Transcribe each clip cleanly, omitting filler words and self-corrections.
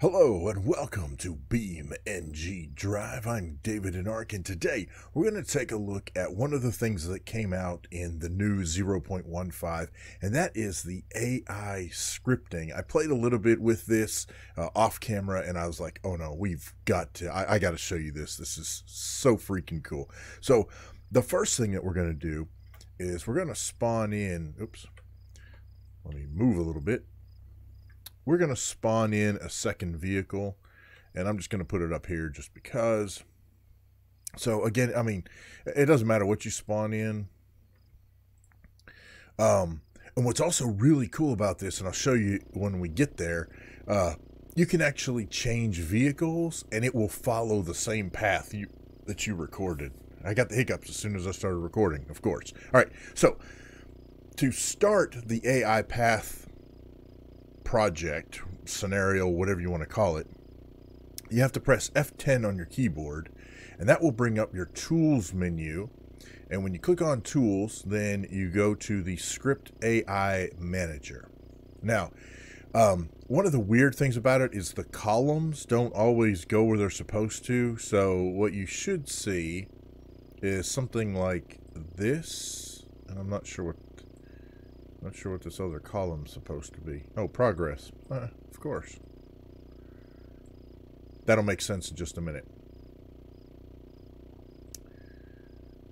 Hello and welcome to BeamNG Drive. I'm David Anark, and today we're going to take a look at one of the things that came out in the new 0.15, and that is the AI scripting. I played a little bit with this off camera, and I was like, oh no, we've got to, I got to show you this. This is so freaking cool. So the first thing that we're going to do is we're going to spawn in, oops, let me move a little bit. We're going to spawn in a second vehicle, and I'm just going to put it up here just because. So again, I mean, it doesn't matter what you spawn in. And what's also really cool about this, and I'll show you when we get there, you can actually change vehicles and it will follow the same path that you recorded. I got the hiccups as soon as I started recording, of course. All right. So to start the AI path project, scenario, whatever you want to call it, you have to press F10 on your keyboard, and that will bring up your tools menu. And when you click on tools, then you go to the script AI manager. Now, one of the weird things about it is the columns don't always go where they're supposed to. So what you should see is something like this, and I'm not sure what this other column's supposed to be. Oh, progress. Of course. That'll make sense in just a minute.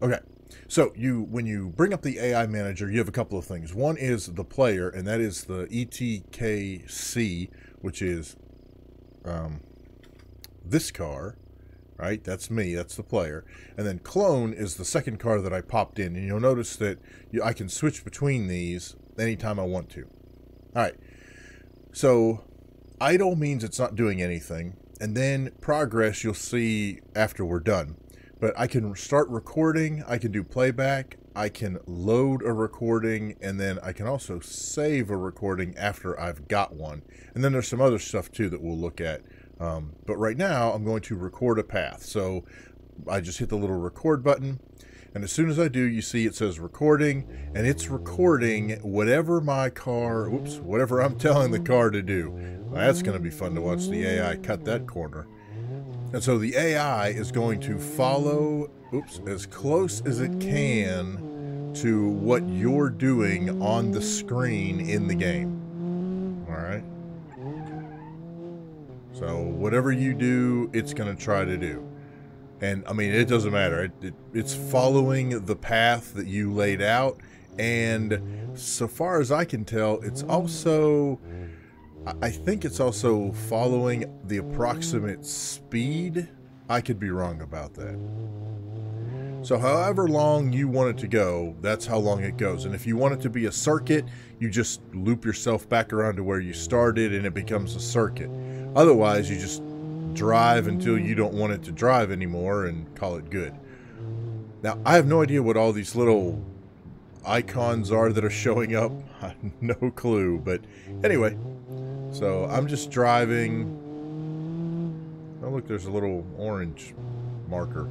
Okay. So when you bring up the AI manager, you have a couple of things. One is the player, and that is the ETKC, which is this car. Right? That's me. That's the player. And then clone is the second car that I popped in. And you'll notice that I can switch between these anytime I want to. All right. So idle means it's not doing anything. And then progress you'll see after we're done. But I can start recording. I can do playback. I can load a recording. And then I can also save a recording after I've got one. And then there's some other stuff too that we'll look at. But right now I'm going to record a path. So I just hit the little record button, and as soon as I do, you see it says recording, and it's recording whatever my car, whoops, whatever I'm telling the car to do. Well, that's going to be fun to watch the AI cut that corner. And so the AI is going to follow, oops, as close as it can to what you're doing on the screen in the game. All right. So whatever you do, it's going to try to do. And I mean, it doesn't matter. It's following the path that you laid out. And so far as I can tell, it's also, I think it's also following the approximate speed. I could be wrong about that. So however long you want it to go, that's how long it goes. And if you want it to be a circuit, you just loop yourself back around to where you started and it becomes a circuit. Otherwise, you just drive until you don't want it to drive anymore and call it good. Now, I have no idea what all these little icons are that are showing up. I have no clue, but anyway. So, I'm just driving. Oh, look, there's a little orange marker.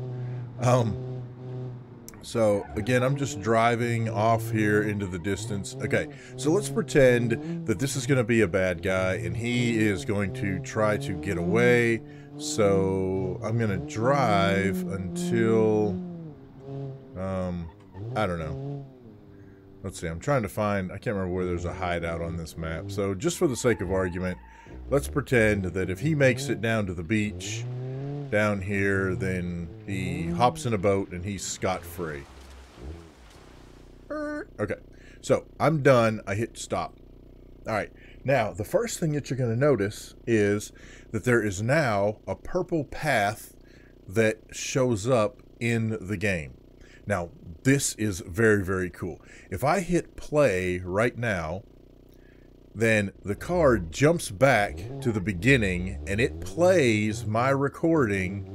So, again, I'm just driving off here into the distance. Okay, so let's pretend that this is going to be a bad guy, and he is going to try to get away. So, I'm going to drive until, I don't know. Let's see, I'm trying to find, I can't remember where there's a hideout on this map. So, just for the sake of argument, let's pretend that if he makes it down to the beach down here, then he hops in a boat and he's scot-free. Okay, so I'm done. I hit stop. All right, now the first thing that you're going to notice is that there is now a purple path that shows up in the game. Now, this is very, very cool. If I hit play right now, then the car jumps back to the beginning and it plays my recording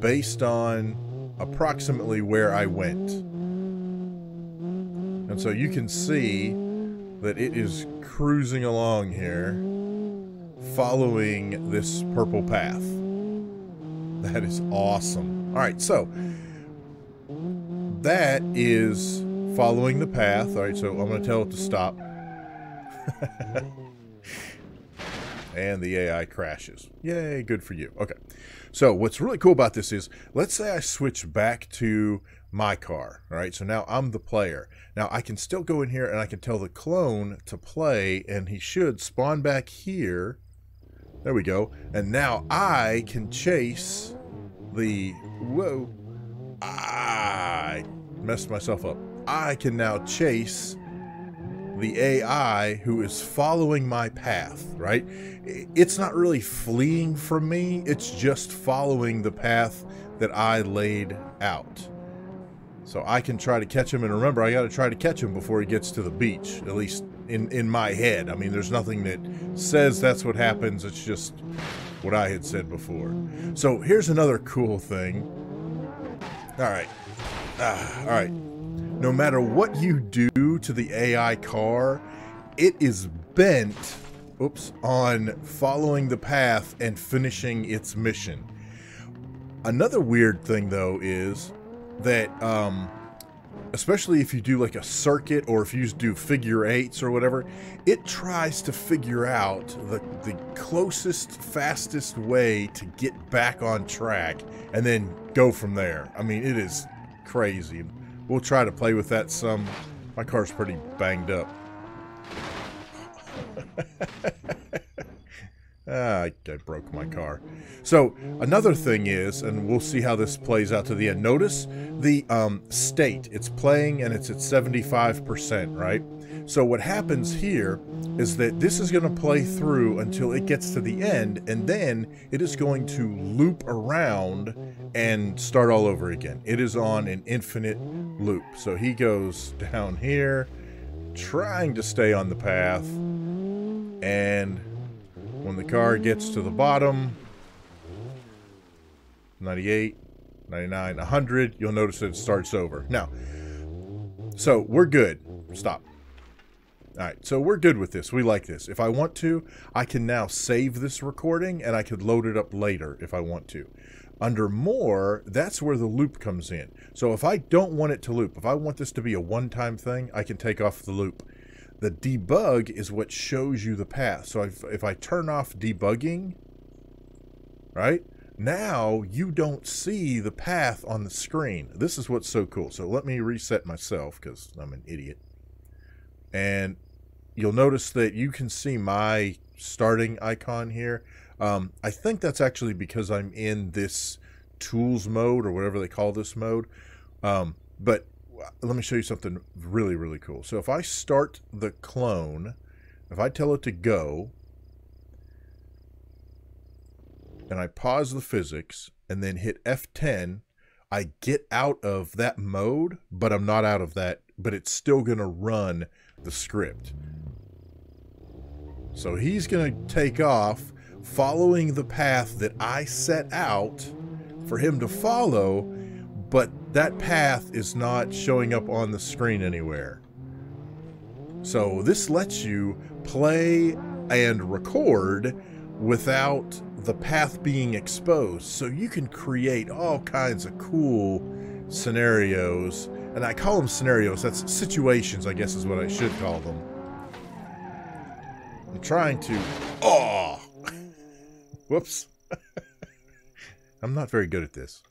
based on approximately where I went. And so you can see that it is cruising along here, following this purple path. That is awesome. All right, so that is following the path. All right, so I'm going to tell it to stop. and the AI crashes. Yay, good for you. Okay, so what's really cool about this is, let's say I switch back to my car. All right, so now I'm the player. Now I can still go in here and I can tell the clone to play, and he should spawn back here. There we go. And now I can chase the, whoa, I messed myself up. I can now chase the AI who is following my path, right? It's not really fleeing from me. It's just following the path that I laid out. So I can try to catch him, and remember, I got to try to catch him before he gets to the beach, at least in my head. I mean, there's nothing that says that's what happens. It's just what I had said before. So here's another cool thing. All right. All right. No matter what you do to the AI car, it is bent, oops, on following the path and finishing its mission. Another weird thing, though, is that especially if you do like a circuit, or if you do figure eights or whatever, it tries to figure out the closest, fastest way to get back on track and then go from there. I mean, it is crazy. We'll try to play with that some. My car's pretty banged up. I broke my car. So another thing is, and we'll see how this plays out to the end. Notice the state. It's playing and it's at 75%, right? So what happens here is that this is going to play through until it gets to the end, and then it is going to loop around and start all over again. It is on an infinite loop. So he goes down here, trying to stay on the path, and when the car gets to the bottom, 98, 99, 100, you'll notice it starts over. Now, so we're good. Stop. All right, so we're good with this. We like this. If I want to, I can now save this recording, and I could load it up later if I want to. Under more, that's where the loop comes in. So if I don't want it to loop, if I want this to be a one-time thing, I can take off the loop. The debug is what shows you the path. So if I turn off debugging, right, now you don't see the path on the screen. This is what's so cool. So let me reset myself because I'm an idiot. And you'll notice that you can see my starting icon here. I think that's actually because I'm in this tools mode, or whatever they call this mode. But let me show you something really, really cool. So if I start the clone, if I tell it to go, and I pause the physics, and then hit F10, I get out of that mode, but I'm not out of that, but it's still going to run the script. So he's going to take off, following the path that I set out for him to follow, but that path is not showing up on the screen anywhere. So this lets you play and record without the path being exposed. So you can create all kinds of cool scenarios. And I call them scenarios. That's situations, I guess, is what I should call them. I'm trying to... Oh! Whoops. I'm not very good at this.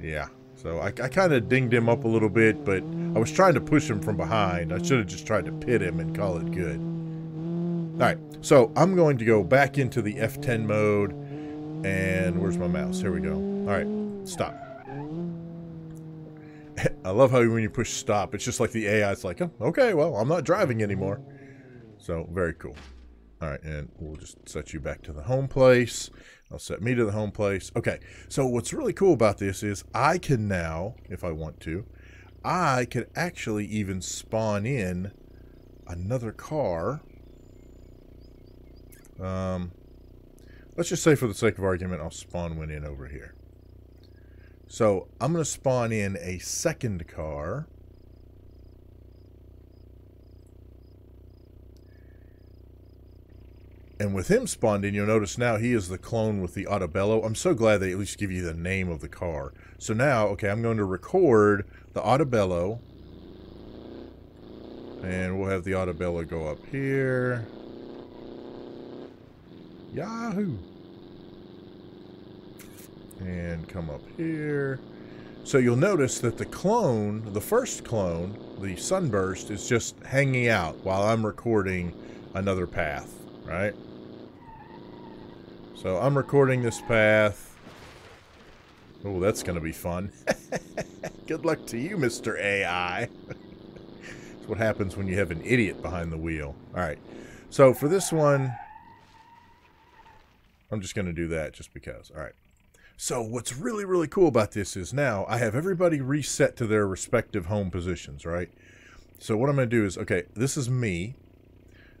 Yeah, so I kind of dinged him up a little bit, but I was trying to push him from behind. I should have just tried to pit him and call it good. All right, so I'm going to go back into the F10 mode, and where's my mouse? Here we go. All right, stop. I love how when you push stop, it's just like the AI's like, oh, okay, well, I'm not driving anymore. So very cool. All right, and we'll just set you back to the home place. I'll set me to the home place. Okay, so what's really cool about this is I can now, if I want to, I can actually even spawn in another car. Let's just say for the sake of argument, I'll spawn one in over here. So I'm going to spawn in a second car. And with him spawned in, you'll notice now he is the clone with the Autobello. I'm so glad they at least give you the name of the car. So now, okay, I'm going to record the Autobello. And we'll have the Autobello go up here. Yahoo! And come up here. So you'll notice that the clone, the first clone, the Sunburst, is just hanging out while I'm recording another path, right? So I'm recording this path. Oh, that's going to be fun. Good luck to you, Mr. AI. That's what happens when you have an idiot behind the wheel. All right. So for this one, I'm just going to do that just because. All right. So what's really, really cool about this is now I have everybody reset to their respective home positions, right? So what I'm going to do is, okay, this is me.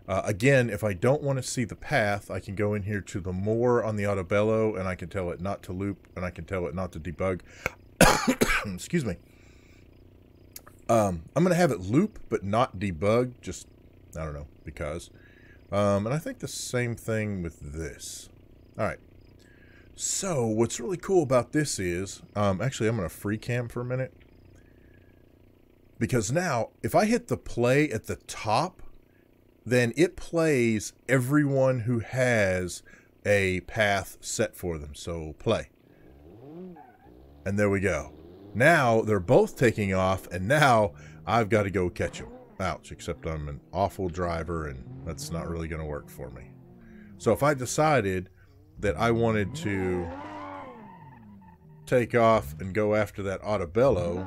Again, if I don't want to see the path, I can go in here to the more on the Autobello, and I can tell it not to loop, and I can tell it not to debug. Excuse me. I'm going to have it loop, but not debug, just, I don't know, because. And I think the same thing with this. All right. So what's really cool about this is, actually I'm going to free cam for a minute, because now if I hit the play at the top, then it plays everyone who has a path set for them. So play. And there we go. Now they're both taking off, and now I've got to go catch them. Ouch, except I'm an awful driver and that's not really going to work for me. So if I decided that I wanted to take off and go after that Autobello.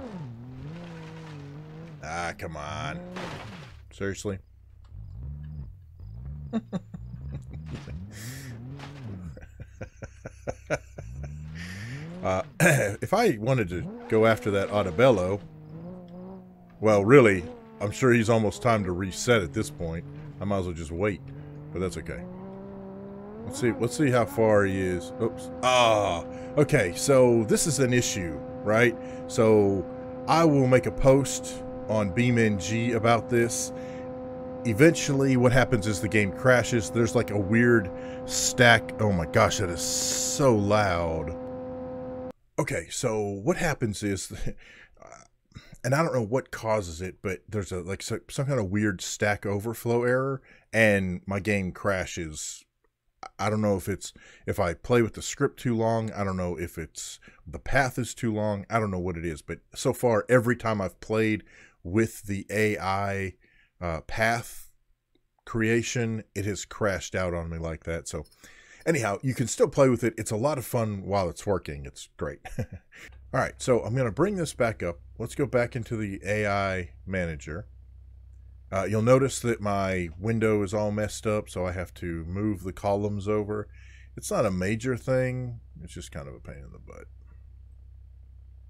Ah, come on. Seriously? If I wanted to go after that Autobello, well, really, I'm sure he's almost time to reset at this point. I might as well just wait, but that's okay. Let's see how far he is. Oops. Ah, okay. So this is an issue, right? So I will make a post on BeamNG about this. Eventually what happens is the game crashes. There's like a weird stack. Oh my gosh, that is so loud. Okay. So what happens is, and I don't know what causes it, but there's a, like some kind of weird stack overflow error and my game crashes. I don't know if it's, if I play with the script too long, I don't know if it's, the path is too long, I don't know what it is, but so far, every time I've played with the AI path creation, it has crashed out on me like that. So anyhow, you can still play with it. It's a lot of fun while it's working. It's great. All right, so I'm going to bring this back up. Let's go back into the AI manager. You'll notice that my window is all messed up, so I have to move the columns over. It's not a major thing. It's just kind of a pain in the butt.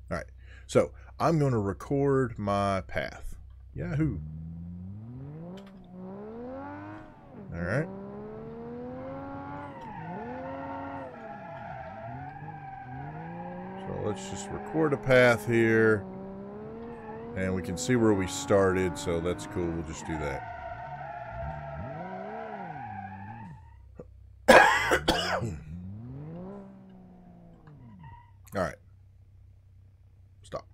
All right. So I'm going to record my path. Yahoo. All right. So let's just record a path here. And we can see where we started, so that's cool. We'll just do that. All right. Stop.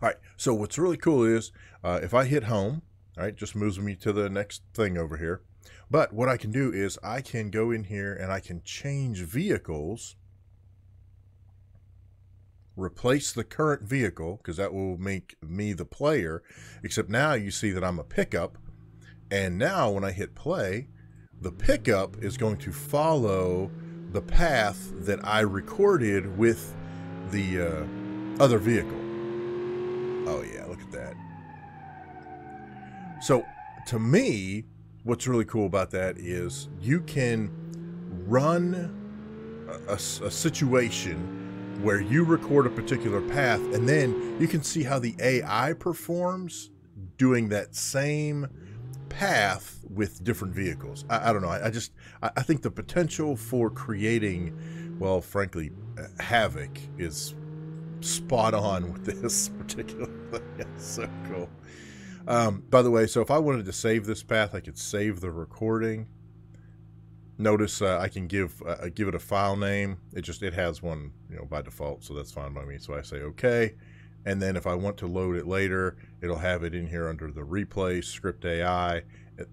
All right. So what's really cool is if I hit home, all right, just moves me to the next thing over here. But what I can do is I can go in here and I can change vehicles. Replace the current vehicle, because that will make me the player, except now you see that I'm a pickup, and now when I hit play, the pickup is going to follow the path that I recorded with the other vehicle. Oh yeah, look at that. So to me, what's really cool about that is you can run a situation where you record a particular path, and then you can see how the AI performs doing that same path with different vehicles. I don't know. I think the potential for creating, well, frankly, havoc is spot on with this particular thing. It's so cool. By the way, so if I wanted to save this path, I could save the recording. Notice I can give it a file name. It has one, you know, by default, so that's fine by me. So I say okay, and then if I want to load it later, it'll have it in here under the replay script AI.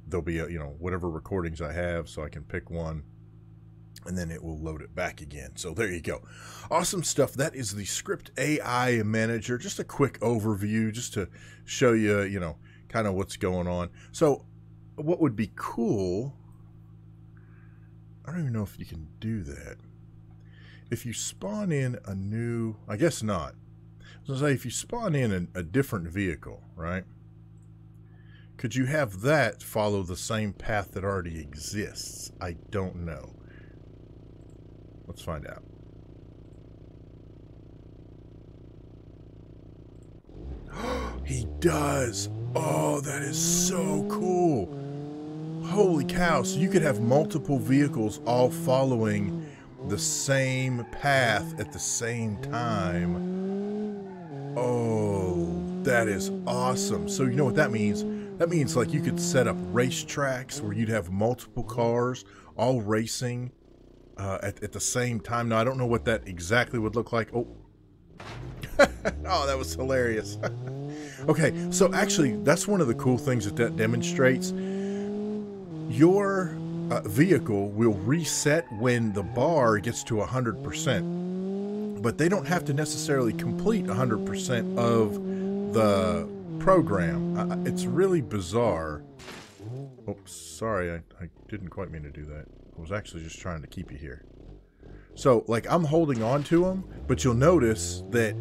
There'll be a, you know, whatever recordings I have, so I can pick one and then it will load it back again. So there you go. Awesome stuff. That is the Script AI Manager. Just a quick overview just to show you, you know, kind of what's going on. So what would be cool, I don't even know if you can do that. If you spawn in a new, I guess not. So say if you spawn in a different vehicle, right? Could you have that follow the same path that already exists? I don't know. Let's find out. He does. Oh, that is so cool. Holy cow. So you could have multiple vehicles all following the same path at the same time. Oh, that is awesome. So you know what that means? That means like you could set up racetracks where you'd have multiple cars all racing at the same time. Now, I don't know what that exactly would look like. Oh, oh, that was hilarious. Okay, so actually, that's one of the cool things that that demonstrates. Your vehicle will reset when the bar gets to 100%, but they don't have to necessarily complete 100% of the program. It's really bizarre. Oops, sorry, I didn't quite mean to do that. I was actually just trying to keep you here. So, like, I'm holding on to them, but you'll notice that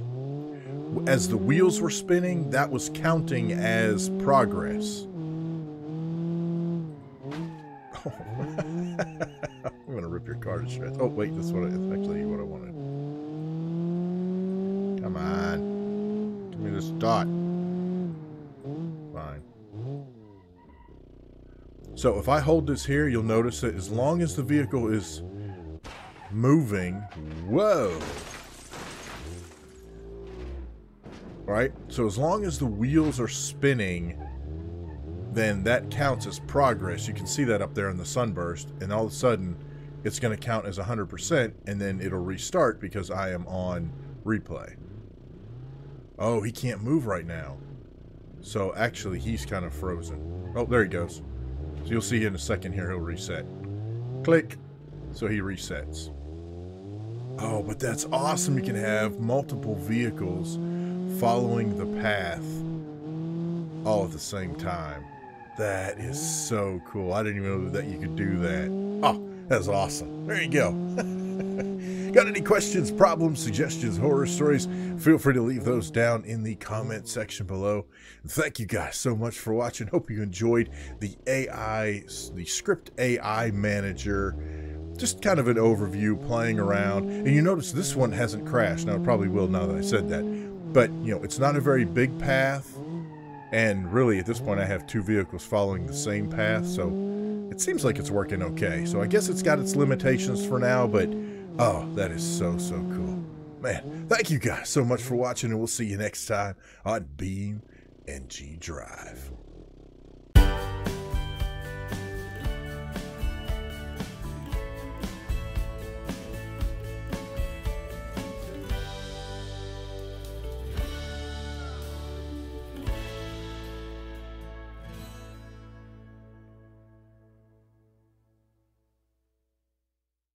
as the wheels were spinning, that was counting as progress. Oh. I'm going to rip your car to shreds. Oh, wait, that's what it's actually what I wanted. Come on. Give me this dot. Fine. So if I hold this here, you'll notice that as long as the vehicle is moving, whoa. All right, so as long as the wheels are spinning, then that counts as progress. You can see that up there in the sunburst, and all of a sudden it's going to count as 100%, and then it'll restart because I am on replay. Oh, he can't move right now. So actually he's kind of frozen. Oh, there he goes. So you'll see in a second here, he'll reset. Click. So he resets. Oh, but that's awesome. You can have multiple vehicles following the path all at the same time. That is so cool. I didn't even know that you could do that. Oh, that's awesome. There you go. Got any questions, problems, suggestions, horror stories? Feel free to leave those down in the comment section below. Thank you guys so much for watching. Hope you enjoyed the AI, the Script AI Manager. Just kind of an overview, playing around. And you notice this one hasn't crashed. Now, it probably will now that I said that. But, you know, it's not a very big path. And really, at this point, I have two vehicles following the same path. So it seems like it's working okay. So I guess it's got its limitations for now, but... oh, that is so, so cool. Man, thank you guys so much for watching, and we'll see you next time on BeamNG Drive.